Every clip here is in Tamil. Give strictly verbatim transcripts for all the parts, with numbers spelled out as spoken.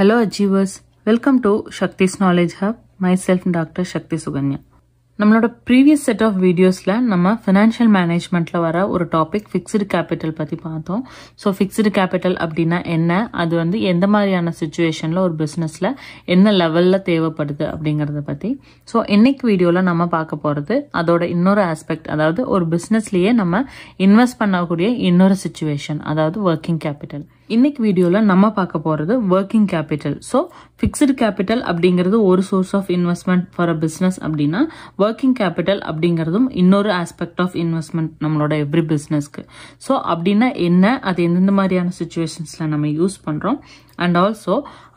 Hello Achievers, welcome to Shakti's Knowledge Hub, myself Doctor Shakti Suganya. நம்மளோட previous set of videosல நம்ம Financial Managementல வர ஒரு topic Fixed Capital பத்தி பார்த்தோம். So Fixed Capital அப்படின்னா என்ன, அது வந்து எந்த மாதிரியான situationல ஒரு businessல என்ன levelல தேவைப்படுது அப்படிங்கறத பத்தி. So இன்னைக்கு வீடியோல நம்ம பார்க்க போறது அதோட இன்னொரு aspect, அதாவது ஒரு businessலயே நம்ம invest பண்ணக்கூடிய இன்னொரு situation, அதாவது working capital. இன்னைக்கு வீடியோல நம்ம பார்க்க போறது working capital. So fixed capital அப்படிங்கிறது ஒரு source of investment for a business அப்படினா working capital அப்படிங்கிறதும் இன்னொரு aspect of investment நம்மளோட every businessக்கு. So அப்படினா என்ன, அது எந்தெந்த மாதிரியான situationsல நம்ம யூஸ் பண்றோம், and also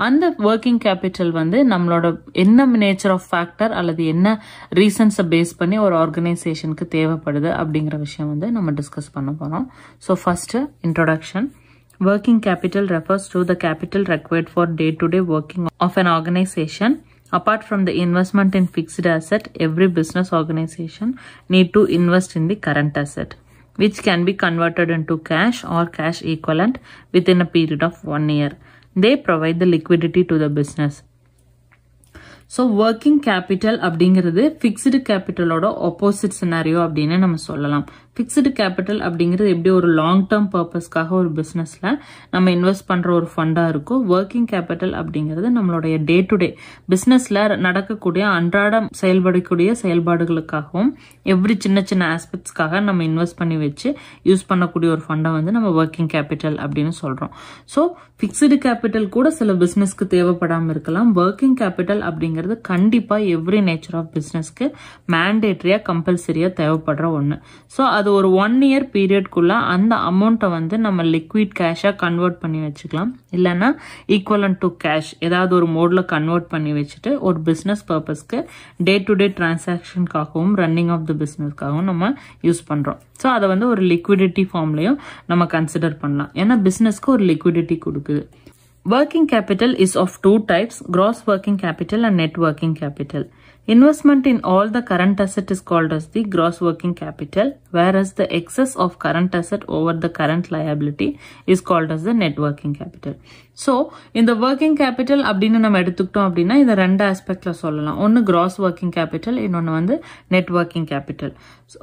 அந்த working capital வந்து நம்மளோட என்ன nature of factor அல்லது என்ன reasons பேஸ் பண்ணி ஒரு ஆர்கனைசேஷனுக்கு தேவைப்படுது அப்படிங்கிற விஷயம் வந்து நம்ம டிஸ்கஸ் பண்ண போறோம். So first introduction. Working capital refers to the capital required for day-to-day working of an organization. Apart from the investment in fixed asset, every business organization need to invest in the current asset, which can be converted into cash or cash equivalent within a period of one year. They provide the liquidity to the business. So working capital அப்படிங்கிறது fixed capital ஓட opposite scenario அப்படின்னு நம்ம சொல்லலாம். Fixed capital அப்படிங்கிறது எப்படி ஒரு லாங் டேர்ம் பர்பஸ்க்காக ஒரு பிசினஸ்ல நம்ம இன்வெஸ்ட் பண்ற ஒரு ஃபண்டா இருக்கும். ஒர்க்கிங் கேபிட்டல் அப்படிங்கிறது நம்மளுடைய டே டு டே பிசினஸ்ல நடக்கக்கூடிய அன்றாடம் செயல்படக்கூடிய செயல்பாடுகளுக்காகவும் எவ்ரி சின்ன சின்ன ஆஸ்பெக்ட்ஸ்க்காக நம்ம இன்வெஸ்ட் பண்ணி வச்சு யூஸ் பண்ணக்கூடிய ஒரு ஃபண்டா வந்து நம்ம ஒர்க்கிங் கேபிட்டல் அப்படின்னு சொல்றோம். ஸோ பிக்ஸ்டு கேபிட்டல் கூட சில பிசினஸ்க்கு தேவைப்படாமல் இருக்கலாம். ஒர்க்கிங் கேபிட்டல் அப்படிங்கிறது கண்டிப்பா எவ்ரி நேச்சர் ஆஃப் பிசினஸ்க்கு மேண்டேட்டரியா கம்பல்சரியா தேவைப்படுற ஒன்று. ஸோ அது ஒரு ஒன் இயர் பீரியட்குள்ள அந்த அமௌண்ட்டை வந்து நம்ம லிக்விட் கேஷாக கன்வெர்ட் பண்ணி வச்சுக்கலாம், இல்லைன்னா ஈக்குவலன் டு கேஷ் ஏதாவது ஒரு மோடில் கன்வெர்ட் பண்ணி வச்சுட்டு ஒரு பிஸ்னஸ் பர்பஸ்க்கு டே டு டே டிரான்சாக்ஷனுக்காகவும் ரன்னிங் ஆஃப் த பிஸ்னஸ்க்காகவும் நம்ம யூஸ் பண்ணுறோம். ஸோ அதை வந்து ஒரு லிக்விடிட்டி ஃபார்ம்லையும் நம்ம கன்சிடர் பண்ணலாம், ஏன்னா பிஸ்னஸ்க்கு ஒரு லிக்விடிட்டி கொடுக்குது. Working capital is of two types, gross working capital and net working capital. Investment in all the current asset is called as the gross working capital, whereas the excess of current asset over the current liability is called as the net working capital. So, in the working capital, அப்படினு நம்ம எடுத்துக்கிட்டோம் அப்படினா இந்த ரெண்டு aspectல சொல்லலாம். ஒன்னு gross working capital, இன்னொன்னு வந்து net working capital.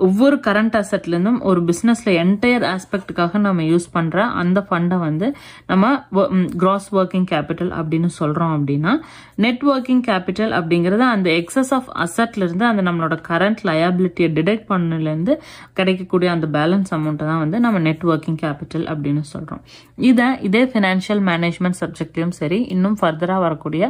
ஒவ்வொரு current assetல இருந்தும் ஒரு businessல entire aspectக்காக நம்ம யூஸ் பண்ற அந்த ஃபண்டை வந்து நம்ம gross working capital அப்படினு சொல்றோம். அப்படினா net working capital அப்படிங்கிறது அந்த excess of assetல இருந்து அந்த நம்மளோட current liability deduct பண்ணதுல இருந்து கிடைக்கக்கூடிய அந்த பேலன்ஸ் அமௌண்ட் தான் வந்து நம்ம net working capital அப்படினு சொல்றோம். இத இதே financial management சப்ஜெக்ட்லயும் சரி, இன்னும் ஃபர்தரா வரக்கூடிய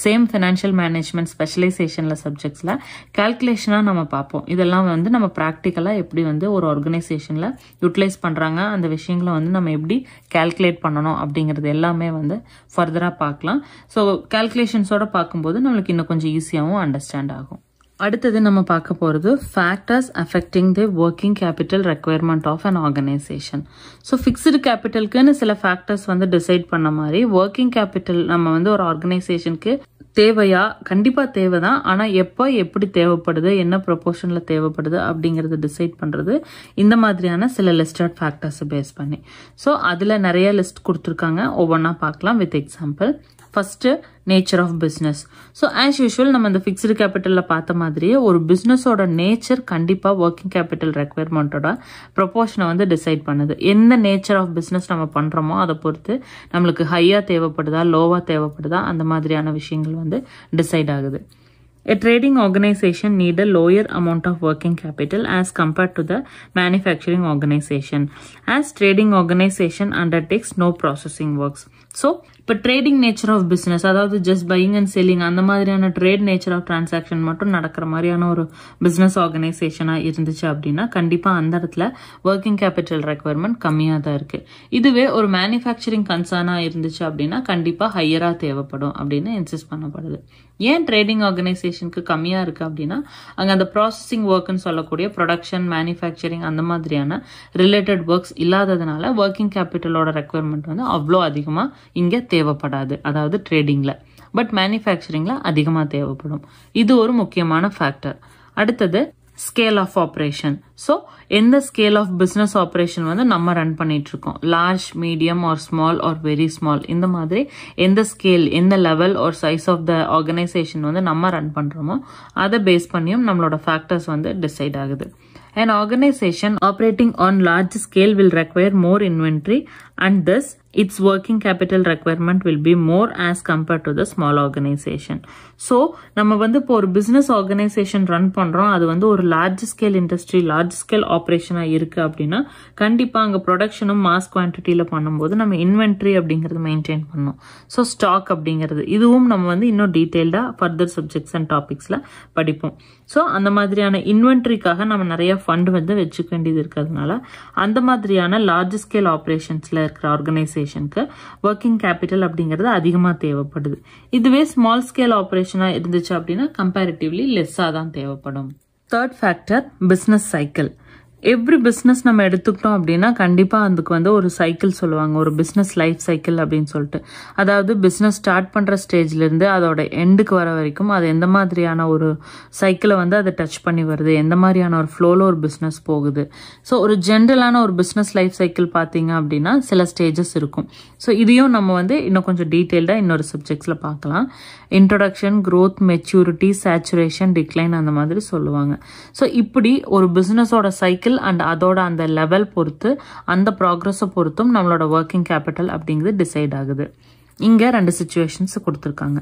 சேம் பினான்சியல் மேனேஜ்மெண்ட் ஸ்பெஷலைசேஷன்ல சப்ஜெக்ட்ஸ்ல கால்குலேஷனா நம்ம பார்ப்போம். இதெல்லாம் வந்து நம்ம பிராக்டிக்கலா எப்படி வந்து ஒரு ஆர்கனைசேஷன்ல யூட்டிலைஸ் பண்றாங்க, அந்த விஷயங்களை வந்து நம்ம எப்படி கால்குலேட் பண்ணணும் அப்படிங்கிறது எல்லாமே வந்து ஃபர்தரா பார்க்கலாம். ஸோ கால்குலேஷன்ஸோட பார்க்கும்போது நம்மளுக்கு இன்னும் கொஞ்சம் ஈஸியாகவும் அண்டர்ஸ்டாண்ட் ஆகும். அடுத்தது நம்ம பார்க்க போகிறது factors affecting the working capital requirement of an organisation. So fixed கேபிட்டலுக்குன்னு சில ஃபேக்டர்ஸ் வந்து டிசைட் பண்ண மாதிரி ஒர்க்கிங் கேபிட்டல் நம்ம வந்து ஒரு ஆர்கனைசேஷனுக்கு தேவையா, கண்டிப்பா தேவைதான், ஆனா எப்போ எப்படி தேவைப்படுது, என்ன ப்ரொபோர்ஷன்ல தேவைப்படுது அப்படிங்கறது டிசைட் பண்றது இந்த மாதிரியான சில லிஸ்டட் ஃபேக்டர்ஸ் பேஸ் பண்ணி. ஸோ அதுல நிறைய லிஸ்ட் கொடுத்துருக்காங்க, ஒவ்வொன்னா பார்க்கலாம் with example. First nature of business. So as usual நம்ம இந்த ஃபிக்ஸ்டு கேபிட்டலில் பார்த்த மாதிரியே ஒரு பிஸ்னஸோட நேச்சர் கண்டிப்பாக ஒர்க்கிங் கேபிட்டல் ரெக்குயர்மெண்ட்டோட ப்ரொபோர்ஷனை வந்து டிசைட் பண்ணுது. எந்த நேச்சர் ஆஃப் பிஸ்னஸ் நம்ம பண்ணுறோமோ அதை பொறுத்து நம்மளுக்கு ஹையாக தேவைப்படுதா லோவாக தேவைப்படுதா அந்த மாதிரியான விஷயங்கள் வந்து டிசைட் ஆகுது. A trading organization need a lower amount of working capital as compared to the manufacturing organization, as trading organization undertakes no processing works. So, but trading nature of business, அதாவது just buying and selling அந்த மாதிரியான trade nature of transaction மட்டும் நடக்கிற மாதிரியான ஒரு business organizationா இருந்துச்சு அப்படின்னா கண்டிப்பா அந்த இடத்துல working capital requirement கம்மியா தான் இருக்கு. இதுவே ஒரு manufacturing concernா இருந்துச்சு அப்படின்னா கண்டிப்பா ஹையரா தேவைப்படும் அப்படின்னு இன்சிஸ்ட் பண்ணப்படுது. ஏன் ட்ரேடிங் ஆர்கனைசேஷனுக்கு கம்மியா இருக்கு அப்படின்னா அங்க அந்த ப்ராசஸிங் ஒர்க்னு சொல்லக்கூடிய ப்ரொடக்ஷன் மேனுஃபேக்சரிங் அந்த மாதிரியான ரிலேட்டட் ஒர்க்ஸ் இல்லாததுனால ஒர்க்கிங் கேபிட்டலோட ரெக்குயர்மெண்ட் வந்து அவ்வளோ அதிகமா இங்க தேவைப்படாது, அதாவது ட்ரேடிங்ல. பட் மேனுஃபேக்சரிங்ல அதிகமா தேவைப்படும். இது ஒரு முக்கியமான ஃபேக்டர். அடுத்தது scale of operation. So, in the scale of business operation வந்து நம்ம run பண்ணிட்டு இருக்கோம். Large, medium or small or very small இந்த மாதிரி எந்த scale, எந்த level or size of the organization வந்து நம்ம run பண்றோமோ அதை பேஸ் பண்ணியும் நம்மளோட factors வந்து decide ஆகுது. An organization operating on large scale will require more inventory and thus its working capital requirement will be more as compared to the small organization. So நம்ம வந்து இப்போ ஒரு business organization run பண்றோம், அது வந்து ஒரு large scale industry, large scale operation ஆ இருக்கு அப்படின்னா கண்டிப்பா அங்க ப்ரொடக்ஷனும் மாஸ் குவான்டிட்டில பண்ணும்போது நம்ம இன்வென்டரி அப்படிங்கிறது மெயின்டைன் பண்ணோம். ஸோ ஸ்டாக் அப்படிங்கிறது இதுவும் நம்ம வந்து இன்னும் டீடைல்டா ஃபர்தர் சப்ஜெக்ட்ஸ் அண்ட் டாபிக்ஸ்ல படிப்போம். ஸோ அந்த மாதிரியான இன்வென்ட்ரிக்காக நம்ம நிறைய ஃபண்ட் வந்து வச்சுக்க வேண்டியது இருக்கிறதுனால அந்த மாதிரியான லார்ஜ் ஸ்கேல் ஆப்ரேஷன்ஸ்ல இருக்கிற ஆர்கனைசேஷனுக்கு ஒர்க்கிங் கேபிட்டல் அப்படிங்கிறது அதிகமாக தேவைப்படுது. இதுவே ஸ்மால் ஸ்கேல் ஆப்ரேஷனாக இருந்துச்சு அப்படின்னா கம்பேரிட்டிவ்லி லெஸ்ஸாக தான் தேவைப்படும். Third factor business cycle. Every business நம்ம எடுத்துக்கிட்டோம் அப்படின்னா கண்டிப்பாக அதுக்கு வந்து ஒரு சைக்கிள் சொல்லுவாங்க, ஒரு பிஸ்னஸ் லைஃப் சைக்கிள் அப்படின்னு சொல்லிட்டு. அதாவது பிஸ்னஸ் ஸ்டார்ட் பண்ணுற ஸ்டேஜ்லேருந்து அதோட எண்டுக்கு வர வரைக்கும் அது எந்த மாதிரியான ஒரு சைக்கிளை வந்து அதை டச் பண்ணி வருது, எந்த மாதிரியான ஒரு ஃப்ளோவில் ஒரு பிஸ்னஸ் போகுது. ஸோ ஒரு ஜென்ரலான ஒரு பிஸ்னஸ் லைஃப் சைக்கிள் பார்த்தீங்க அப்படின்னா சில ஸ்டேஜஸ் இருக்கும். ஸோ இதையும் நம்ம வந்து இன்னும் கொஞ்சம் டீட்டெயில்டாக இன்னொரு சப்ஜெக்ட்ஸில் பார்க்கலாம். Introduction, growth, maturity, saturation, decline அந்த மாதிரி சொல்லுவாங்க. ஸோ இப்படி ஒரு பிஸ்னஸோட சைக்கிள் அண்ட் அதோட அந்த லெவல் பொறுத்து, அந்த ப்ராக்ரஸை பொறுத்தும் நம்மளோட ஒர்க்கிங் கேபிட்டல் அப்படிங்கிறது டிசைட் ஆகுது. இங்க ரெண்டு சிச்சுவேஷன்ஸ் கொடுத்துருக்காங்க.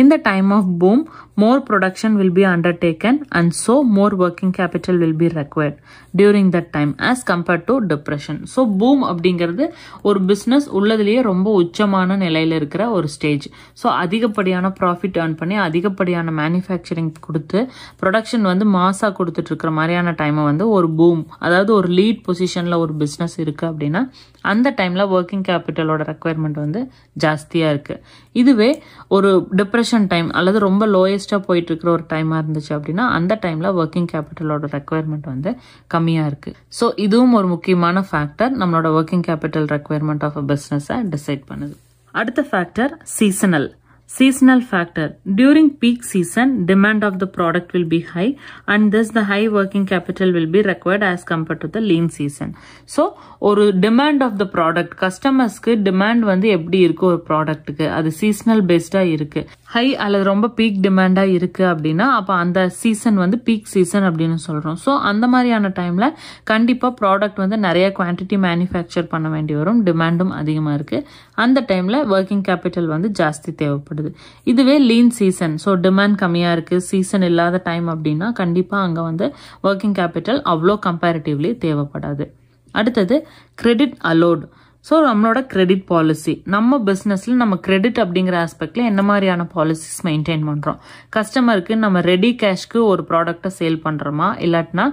இந்த time of boom more production will be undertaken and so more working capital will be required during that time as compared to depression. So boom அப்படிங்கிறது ஒரு பிஸ்னஸ் உள்ளதுலேயே ரொம்ப உச்சமான நிலையில் இருக்கிற ஒரு ஸ்டேஜ். ஸோ அதிகப்படியான ப்ராஃபிட் ஏர்ன் பண்ணி அதிகப்படியான மேனுஃபேக்சரிங் கொடுத்து ப்ரொடக்ஷன் வந்து மாசாக கொடுத்துட்டு இருக்கிற மாதிரியான டைமை வந்து ஒரு பூம், அதாவது ஒரு லீட் பொசிஷனில் ஒரு பிஸ்னஸ் இருக்குது அப்படின்னா அந்த டைமில் ஒர்க்கிங் கேபிட்டலோட ரெக்வயர்மெண்ட் வந்து ஜாஸ்தியாக இருக்குது. இதுவே ஒரு டிப்ரெஷன் டைம் அல்லது ரொம்ப லோயஸ்ட்டாக போயிட்டு இருக்கிற ஒரு டைமாக இருந்துச்சு அப்படின்னா அந்த டைமில் ஒர்க்கிங் கேபிட்டலோட ரெக்வயர்மெண்ட் வந்து கம்மியாக இருக்குது. ஸோ இதுவும் ஒரு முக்கியமான ஃபேக்டர் நம்மளோட working capital requirement of a பிஸ்னஸை டிசைட் பண்ணுது. அடுத்த factor seasonal. Seasonal factor. During peak season, demand of the product will be high and thus the high working capital will be required as compared to the lean season. So, ஒரு demand of the product, கஸ்டமர்ஸ்க்கு demand வந்து எப்படி இருக்கு ஒரு ப்ராடக்ட்டுக்கு, அது சீசனல் பேஸ்டாக இருக்கு. ஹை அல்லது ரொம்ப பீக் டிமாண்டாக இருக்குது அப்படின்னா அப்போ அந்த சீசன் வந்து பீக் சீசன் அப்படின்னு சொல்கிறோம். ஸோ அந்த மாதிரியான டைமில் கண்டிப்பாக ப்ராடக்ட் வந்து நிறைய குவான்டிட்டி மேனுஃபேக்சர் பண்ண வேண்டி வரும், டிமாண்டும் அதிகமாக இருக்குது. அந்த டைமில் ஒர்க்கிங் கேபிட்டல் வந்து ஜாஸ்தி தேவைப்படுது. இதுவே லீன் சீசன், ஸோ டிமாண்ட் கம்மியாக இருக்குது, சீசன் இல்லாத டைம் அப்படின்னா கண்டிப்பாக அங்கே வந்து ஒர்க்கிங் கேபிட்டல் அவ்வளோ கம்பேரிட்டிவ்லி தேவைப்படாது. அடுத்தது கிரெடிட் அலோடு. ஸோ நம்மளோட கிரெடிட் பாலிசி, நம்ம பிஸ்னஸில் நம்ம கிரெடிட் அப்படிங்கிற ஆஸ்பெக்டில் என்ன மாதிரியான பாலிசிஸ் மெயின்டைன் பண்ணுறோம். கஸ்டமருக்கு நம்ம ரெடி கேஷ்க்கு ஒரு ப்ராடக்டை சேல் பண்ணுறோமா இல்லாட்டினா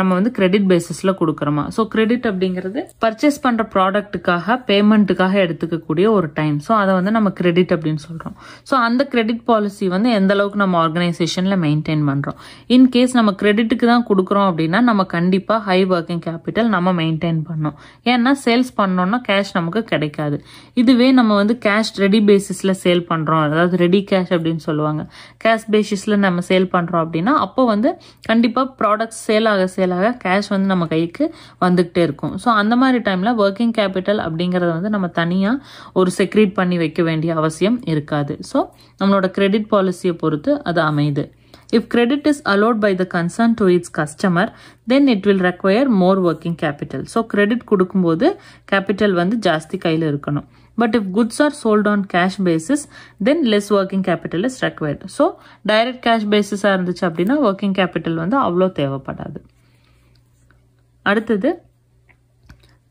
நம்ம வந்து கிரெடிட் பேசிஸில் கொடுக்குறோமா. ஸோ கிரெடிட் அப்படிங்கிறது பர்ச்சேஸ் பண்ணுற ப்ராடக்ட்டுக்காக பேமெண்ட்டுக்காக எடுத்துக்கக்கூடிய ஒரு டைம். ஸோ அதை வந்து நம்ம கிரெடிட் அப்படின்னு சொல்கிறோம். ஸோ அந்த கிரெடிட் பாலிசி வந்து எந்த அளவுக்கு நம்ம ஆர்கனைசேஷனில் மெயின்டைன் பண்ணுறோம். இன்கேஸ் நம்ம கிரெடிட்டுக்கு தான் கொடுக்குறோம் அப்படின்னா நம்ம கண்டிப்பாக ஹை ஒர்க்கிங் கேபிட்டல் நம்ம மெயின்டைன் பண்ணோம். ஏன்னா சேல்ஸ் பண்ணோன்னா கேஷ் நமக்கு கிடைக்காது. இதுவே நம்ம வந்து கேஷ் ரெடி பேசிஸ்ல சேல் பண்றோம், அதாவது ரெடி கேஷ் அப்படின்னு சொல்லுவாங்க, கேஷ் பேசிஸ்ல நம்ம சேல் பண்றோம் அப்படின்னா அப்போ வந்து கண்டிப்பா ப்ராடக்ட் சேல் ஆக சேல் ஆக கேஷ் வந்து நம்ம கைக்கு வந்துகிட்டே இருக்கும். ஸோ அந்த மாதிரி டைம்ல ஒர்க்கிங் கேபிட்டல் அப்படிங்கறத வந்து நம்ம தனியா ஒரு செக்ரீட் பண்ணி வைக்க வேண்டிய அவசியம் இருக்காது. ஸோ நம்மளோட கிரெடிட் பாலிசியை பொறுத்து அது அமைது. If credit is allowed by the concern to its customer, then it will require more working capital. So credit கொடுக்கும்போது capital வந்து ஜாஸ்தி கையில் இருக்கணும். But if goods are sold on cash basis, then less working capital is required. So direct cash basis ஆ இருந்துச்சு அப்படின்னா working capital வந்து அவ்வளோ தேவைப்படாது. அடுத்தது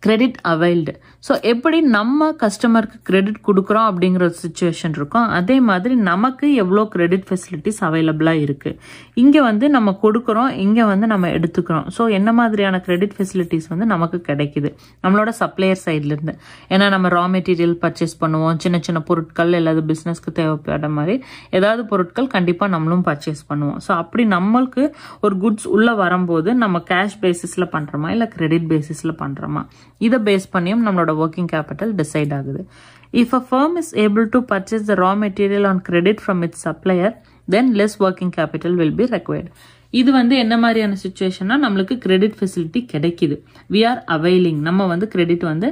கிரெடிட் அவைல்டு. ஸோ எப்படி நம்ம கஸ்டமருக்கு கிரெடிட் கொடுக்குறோம் அப்படிங்கிற ஒரு சுச்சுவேஷன் இருக்கும், அதே மாதிரி நமக்கு எவ்வளோ கிரெடிட் ஃபெசிலிட்டிஸ் அவைலபிளாக இருக்குது, இங்கே வந்து நம்ம கொடுக்குறோம், இங்கே வந்து நம்ம எடுத்துக்கிறோம். ஸோ என்ன மாதிரியான கிரெடிட் ஃபெசிலிட்டிஸ் வந்து நமக்கு கிடைக்குது நம்மளோட சப்ளையர் சைட்லேருந்து. ஏன்னா நம்ம ரா மெட்டீரியல் பர்ச்சேஸ் பண்ணுவோம், சின்ன சின்ன பொருட்கள் எல்லாது பிஸ்னஸ்க்கு தேவைப்படுற மாதிரி ஏதாவது பொருட்கள் கண்டிப்பாக நம்மளும் பர்ச்சேஸ் பண்ணுவோம். ஸோ அப்படி நம்மளுக்கு ஒரு குட்ஸ் உள்ளே வரும்போது நம்ம கேஷ் பேசிஸில் பண்ணுறோமா இல்லை கிரெடிட் பேசிஸில் பண்ணுறோமா, இதை பேஸ் பண்ணியும் நம்மளோட working capital decide ஆகுது. If a firm is able to purchase the raw material on credit from its supplier, then less working capital will be required. இது வந்து என்ன மாதிரியான சிச்சுவேஷன்னா நமக்கு கிரெடிட் ஃபெசிலிட்டி கிடைக்குது. வி ஆர் அவைலிங், நம்ம வந்து கிரெடிட் வந்து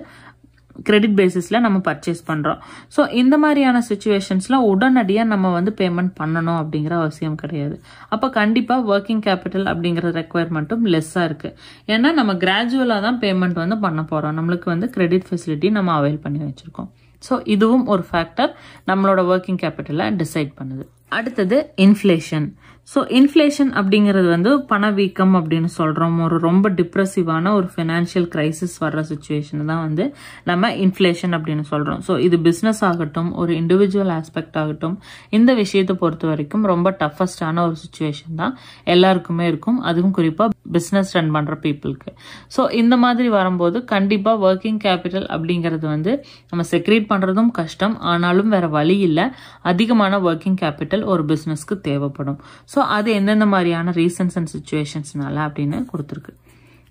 கிரெடிட் பேசிஸ்ல நம்ம பர்ச்சேஸ் பண்றோம். ஸோ இந்த மாதிரியான சிச்சுவேஷன்ஸ்ல உடனடியாக நம்ம வந்து பேமெண்ட் பண்ணணும் அப்படிங்கிற அவசியம் கிடையாது. அப்போ கண்டிப்பா ஒர்க்கிங் கேபிட்டல் அப்படிங்கிற ரெக்குயர்மெண்ட்டும் லெஸ்ஸா இருக்கு. ஏன்னா நம்ம கிராஜுவலா தான் பேமெண்ட் வந்து பண்ண போறோம், நம்மளுக்கு வந்து கிரெடிட் ஃபெசிலிட்டி நம்ம அவைல் பண்ணி வச்சிருக்கோம். ஸோ இதுவும் ஒரு ஃபேக்டர் நம்மளோட ஒர்க்கிங் கேபிட்டலை டிசைட் பண்ணுது. அடுத்தது இன்ஃப்ளேஷன். ஸோ இன்ஃப்ளேஷன் அப்படிங்கிறது வந்து பணவீக்கம் அப்படின்னு சொல்கிறோம். ஒரு ரொம்ப டிப்ரெசிவான ஒரு ஃபினான்ஷியல் கிரைசிஸ் வர்ற சுச்சுவேஷன் தான் வந்து நம்ம இன்ஃப்ளேஷன் அப்படின்னு சொல்கிறோம். ஸோ இது பிஸ்னஸ் ஆகட்டும், ஒரு இண்டிவிஜுவல் ஆஸ்பெக்ட் ஆகட்டும், இந்த விஷயத்தை பொறுத்த வரைக்கும் ரொம்ப டஃபஸ்டான ஒரு சுச்சுவேஷன் தான் எல்லாருக்குமே இருக்கும், அதுவும் குறிப்பாக பிஸ்னஸ் ரன் பண்ணுற பீப்புளுக்கு. ஸோ இந்த மாதிரி வரும்போது கண்டிப்பாக ஒர்க்கிங் கேபிட்டல் அப்படிங்கிறது வந்து நம்ம செக்ரேட் பண்ணுறதும் கஷ்டம், ஆனாலும் வேறு வழி இல்லை, அதிகமான ஒர்க்கிங் கேபிட்டல் ஒரு பிஸ்னஸ்க்கு தேவைப்படும். ஸோ அது எந்தெந்த மாதிரியான ரீசன்ஸ் அண்ட் சிச்சுவேஷன்ஸ்னால அப்படின்னு கொடுத்துருக்கு.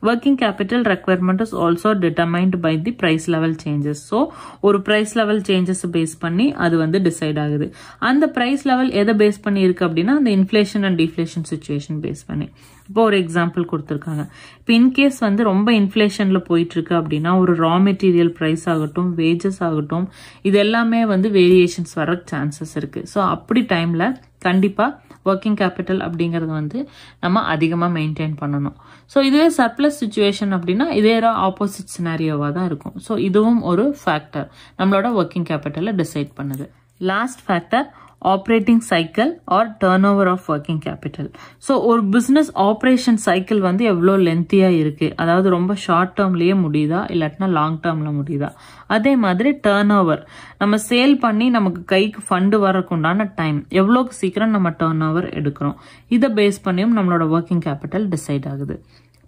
Working capital requirement is also determined by the price level changes. So, ஒரு price level changes base பண்ணி அது வந்து decide ஆகுது. அந்த price level எதை base பண்ணி இருக்கு அப்படின்னா அந்த inflation and deflation situation base பண்ணி. இப்போ ஒரு எக்ஸாம்பிள் கொடுத்துருக்காங்க. இப்போ இன்கேஸ் வந்து ரொம்ப இன்ஃப்ளேஷன்ல போயிட்டு இருக்கு அப்படின்னா ஒரு ரா மெட்டீரியல் ப்ரைஸ் ஆகட்டும், வேஜஸ் ஆகட்டும், இது எல்லாமே வந்து வேரியேஷன்ஸ் வர சான்சஸ் இருக்கு. ஸோ அப்படி டைம்ல கண்டிப்பா ஒர்க்கிங் கேபிட்டல் அப்படிங்கிறது வந்து நம்ம அதிகமாக மெயின்டைன் பண்ணணும். ஸோ இதுவே சர்ப்ளஸ் சுச்சுவேஷன் அப்படின்னா இதே ஆப்போசிட் சினாரியோவாக தான் இருக்கும். ஸோ இதுவும் ஒரு ஃபேக்டர் நம்மளோட ஒர்க்கிங் கேபிட்டலை டிசைட் பண்ணுது. Last factor operating cycle or turnover of working capital. So ஒரு பிஸ்னஸ் ஆப்ரேஷன் சைக்கிள் வந்து எவ்வளோ லென்த்தியாக இருக்குது, அதாவது ரொம்ப ஷார்ட் டேர்ம்லேயே முடியுதா இல்லாட்டினா லாங் டேர்மில் முடியுதா, அதே மாதிரி டேர்ன் ஓவர் நம்ம சேல் பண்ணி நமக்கு கைக்கு ஃபண்டு வரக்குண்டான டைம் எவ்வளோக்கு சீக்கிரம் நம்ம டேர்ன் ஓவர் எடுக்கிறோம், இதை பேஸ் பண்ணியும் நம்மளோட ஒர்க்கிங் கேபிட்டல் டிசைட் ஆகுது.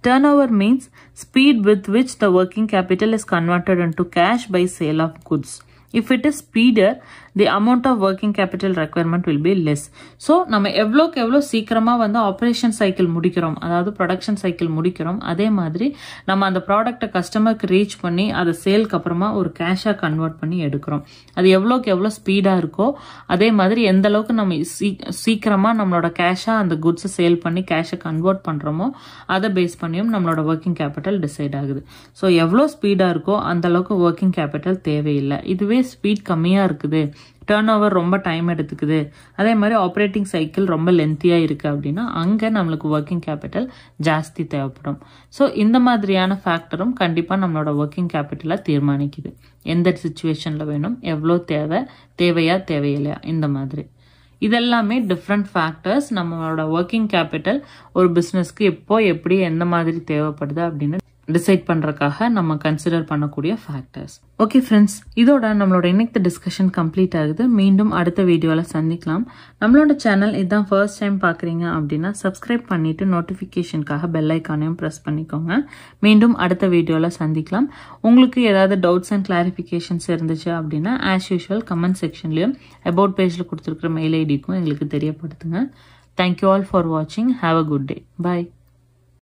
Turnover means speed with which the working capital is converted into cash by sale of goods. If it is speedier, the amount of working capital requirement will be less. So நம்ம எவ்வளோக்கு எவ்வளோ சீக்கிரமாக வந்து ஆப்ரேஷன் சைக்கிள் முடிக்கிறோம், அதாவது ப்ரொடக்ஷன் சைக்கிள் முடிக்கிறோம், அதே மாதிரி நம்ம அந்த ப்ராடக்டை கஸ்டமருக்கு ரீச் பண்ணி அதை சேலுக்கு அப்புறமா ஒரு கேஷாக கன்வெர்ட் பண்ணி எடுக்கிறோம், அது எவ்வளோக்கு எவ்வளோ ஸ்பீடாக இருக்கோ அதே மாதிரி எந்த அளவுக்கு நம்ம சீ சீக்கிரமாக நம்மளோட கேஷாக அந்த குட்ஸை சேல் பண்ணி கேஷை கன்வெர்ட் பண்ணுறோமோ அதை பேஸ் பண்ணியும் நம்மளோட ஒர்க்கிங் கேபிட்டல் டிசைட் ஆகுது. ஸோ எவ்வளோ ஸ்பீடாக இருக்கோ அந்தளவுக்கு ஒர்க்கிங் கேபிட்டல் தேவையில்லை. இதுவே ஸ்பீட் கம்மியாக இருக்குது, டர்ன் ஓவர் ரொம்ப டைம் எடுத்துக்குது, அதே மாதிரி ஆப்ரேட்டிங் சைக்கிள் ரொம்ப லென்த்தியாக இருக்குது அப்படின்னா அங்கே நம்மளுக்கு ஒர்க்கிங் கேபிட்டல் ஜாஸ்தி தேவைப்படும். ஸோ இந்த மாதிரியான ஃபேக்டரும் கண்டிப்பாக நம்மளோட ஒர்க்கிங் கேபிட்டலை தீர்மானிக்குது. எந்த சுச்சுவேஷனில் வேணும், எவ்வளோ தேவை, தேவையா தேவையில்லையா, இந்த மாதிரி இதெல்லாமே டிஃப்ரெண்ட் ஃபேக்டர்ஸ் நம்மளோட ஒர்க்கிங் கேபிட்டல் ஒரு பிஸ்னஸ்க்கு எப்போ எப்படி எந்த மாதிரி தேவைப்படுது அப்படின்னு டிசைட் பண்ணுறதுக்காக நம்ம கன்சிடர் பண்ணக்கூடிய ஃபேக்டர்ஸ். ஓகே ஃப்ரெண்ட்ஸ், இதோட நம்மளோட இன்னைக்கு டிஸ்கஷன் கம்ப்ளீட் ஆகுது. மீண்டும் அடுத்த வீடியோவில் சந்திக்கலாம். நம்மளோட சேனல் இதுதான் ஃபர்ஸ்ட் டைம் பார்க்குறீங்க அப்படின்னா சப்ஸ்கிரைப் பண்ணிவிட்டு நோட்டிஃபிகேஷனுக்காக பெல் ஐக்கானையும் ப்ரெஸ் பண்ணிக்கோங்க. மீண்டும் அடுத்த வீடியோவில் சந்திக்கலாம். உங்களுக்கு ஏதாவது டவுட்ஸ் அண்ட் கிளாரிஃபிகேஷன்ஸ் இருந்துச்சு அப்படின்னா ஆஸ் யூஷுவல் கமெண்ட் செக்ஷன்லையும் அபவுட் பேஜில் கொடுத்துருக்குற மெயில் ஐடிக்கும் எங்களுக்கு தெரியப்படுத்துங்க. தேங்க்யூ ஆல் ஃபார் வாட்சிங். Have a good day. Bye.